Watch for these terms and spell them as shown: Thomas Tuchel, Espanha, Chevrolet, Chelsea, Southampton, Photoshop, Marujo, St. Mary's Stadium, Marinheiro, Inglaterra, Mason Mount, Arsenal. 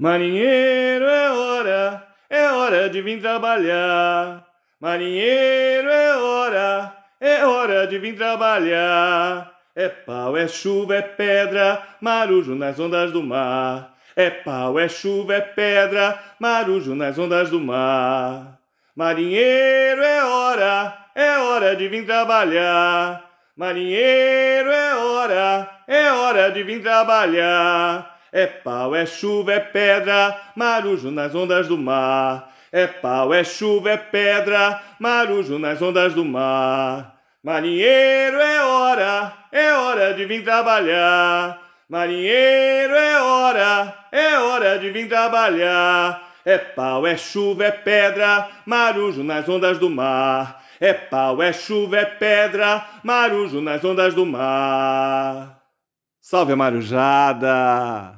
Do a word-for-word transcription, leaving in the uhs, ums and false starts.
Marinheiro, é hora, é hora de vir trabalhar. Marinheiro, é hora, é hora de vir trabalhar. É pau, é chuva, é pedra, marujo nas ondas do mar. É pau, é chuva, é pedra, marujo nas ondas do mar. Marinheiro, é hora, é hora de vir trabalhar. Marinheiro, é hora, é hora de vir trabalhar. É pau, é chuva, é pedra, marujo nas ondas do mar. É pau, é chuva, é pedra, marujo nas ondas do mar. Marinheiro, é hora, é hora de vir trabalhar. Marinheiro, é hora, é hora de vir trabalhar. É pau, é chuva, é pedra, marujo nas ondas do mar. É pau, é chuva, é pedra, marujo nas ondas do mar. Salve a marujada!